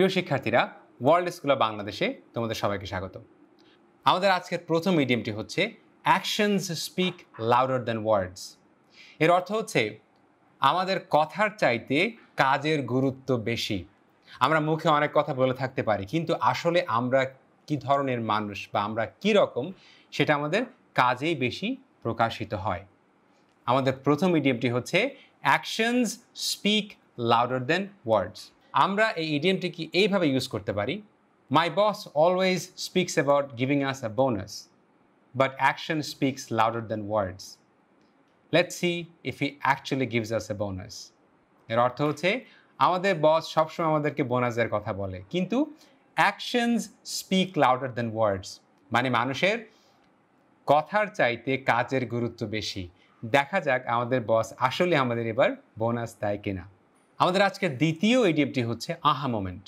প্রিয় শিক্ষার্থীরা ওয়ার্ল্ড স্কুলার বাংলাদেশে তোমাদের সবাইকে স্বাগত। আমাদের আজকের প্রথম মিডিয়ামটি হচ্ছে actions speak louder than words. এর অর্থ হচ্ছে আমাদের কথার চাইতে কাজের গুরুত্ব বেশি। আমরা মুখে অনেক কথা বলে থাকতে পারি, কিন্তু আসলে আমরা কি ধরনের মানুষ বা আমরা কি রকম সেটা আমাদের কাজেই বেশি প্রকাশিত হয়। আমাদের প্রথম মিডিয়ামটি হচ্ছে actions speak louder than words. আমরা এই ইডিয়ামটিকে এইভাবে ইউজ করতে পারি, my boss always speaks about giving us a bonus, but action speaks louder than words. Let's see if he actually gives us a bonus. এর অর্থ হচ্ছে আমাদের বস সবসময় আমাদেরকে বোনাসের কথা বলে, কিন্তু actions speak louder than words মানে মানুষের কথার চাইতে কাজের গুরুত্ব বেশি। দেখা যাক আমাদের বস আসলে আমাদের এবার বোনাস দেয় কিনা। আমাদের আজকের দ্বিতীয় ইডিয়মটি হচ্ছে আহা মোমেন্ট।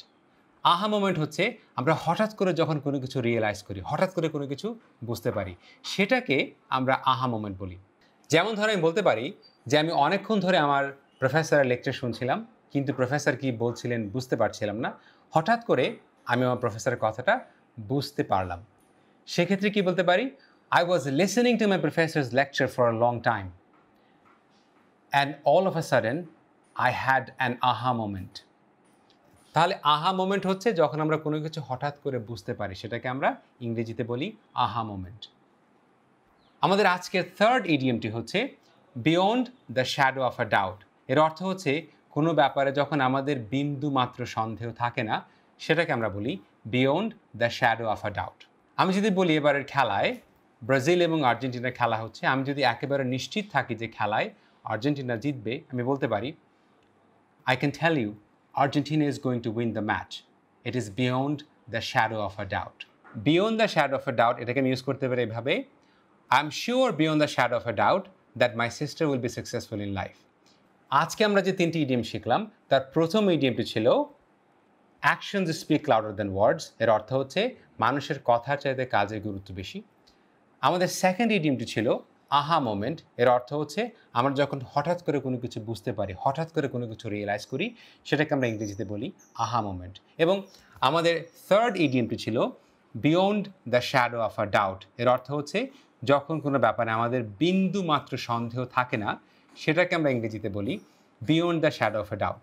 আহা মোমেন্ট হচ্ছে আমরা হঠাৎ করে যখন কোনো কিছু রিয়েলাইজ করি, হঠাৎ করে কোনো কিছু বুঝতে পারি, সেটাকে আমরা আহা মোমেন্ট বলি। যেমন ধরো আমি বলতে পারি যে আমি অনেকক্ষণ ধরে আমার প্রফেসরের লেকচার শুনছিলাম, কিন্তু প্রফেসর কি বলছিলেন বুঝতে পারছিলাম না। হঠাৎ করে আমি আমার প্রফেসরের কথাটা বুঝতে পারলাম। সেক্ষেত্রে কি বলতে পারি, I was listening to my professor's lecture for a long time, and all of a sudden, I had an aha moment. তাহলে aha moment হচ্ছে যখন আমরা কোনো কিছু হঠাৎ করে বুঝতে পারি, সেটাকে আমরা ইংরেজিতে বলি aha moment. আমাদের আজকের থার্ড ইডিয়মটি হচ্ছে beyond the shadow of a doubt. এর অর্থ হচ্ছে কোনো ব্যাপারে যখন আমাদের বিন্দু মাত্র সন্দেহ থাকে না, সেটাকে আমরা বলি beyond the shadow of a doubt. আমি যদি বলি এবারের খেলায় ব্রাজিল এবং আর্জেন্টিনার খেলা হচ্ছে, আমি যদি একেবারে নিশ্চিত থাকি যে খেলায় আর্জেন্টিনা জিতবে, আমি বলতে পারি I can tell you Argentina is going to win the match, it is beyond the shadow of a doubt. Beyond the shadow of a doubt এটাকে আমি ইউজ করতে পারি এভাবে, I am sure beyond the shadow of a doubt that my sister will be successful in life. আজকে আমরা যে তিনটি idiom শিখলাম, তার প্রথম ইডিয়মটি ছিল actions speak louder than words. এর অর্থ হচ্ছে মানুষের কথার চাইতে কাজের গুরুত্ব বেশি। আমাদের সেকেন্ড ইডিয়মটি ছিল আহা মোমেন্ট। এর অর্থ হচ্ছে আমরা যখন হঠাৎ করে কোনো কিছু বুঝতে পারি, হঠাৎ করে কোনো কিছু রিয়েলাইজ করি, সেটাকে আমরা ইংরেজিতে বলি আহা মোমেন্ট। এবং আমাদের থার্ড ইডিয়মটি ছিল beyond the shadow of a doubt. এর অর্থ হচ্ছে যখন কোনো ব্যাপারে আমাদের বিন্দু মাত্র সন্দেহ থাকে না, সেটাকে আমরা ইংরেজিতে বলি beyond the shadow of a doubt.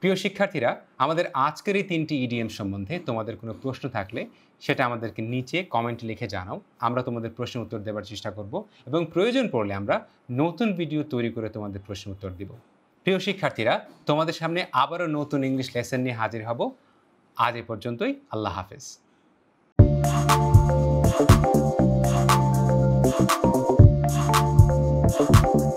প্রিয় শিক্ষার্থীরা, আমাদের আজকের এই তিনটি ইডিএম সম্বন্ধে তোমাদের কোনো প্রশ্ন থাকলে সেটা আমাদেরকে নিচে কমেন্ট লিখে জানাও। আমরা তোমাদের প্রশ্নের উত্তর দেওয়ার চেষ্টা করব এবং প্রয়োজন পড়লে আমরা নতুন ভিডিও তৈরি করে তোমাদের প্রশ্নের উত্তর দিব। প্রিয় শিক্ষার্থীরা, তোমাদের সামনে আবারও নতুন ইংলিশ লেসন নিয়ে হাজির হব। আজ এ পর্যন্তই, আল্লাহ হাফেজ।